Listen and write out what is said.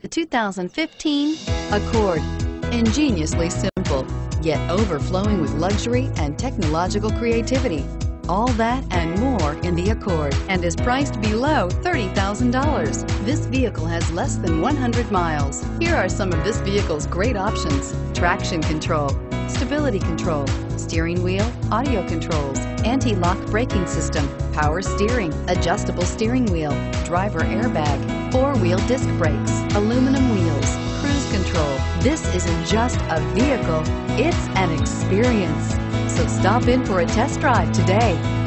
The 2015 Accord. Ingeniously simple, yet overflowing with luxury and technological creativity. All that and more in the Accord, and is priced below $30,000. This vehicle has less than 100 miles. Here are some of this vehicle's great options: traction control, stability control, steering wheel audio controls, anti-lock braking system, power steering, adjustable steering wheel, driver airbag, four-wheel disc brakes, aluminum wheels, cruise control. This isn't just a vehicle, it's an experience. So stop in for a test drive today.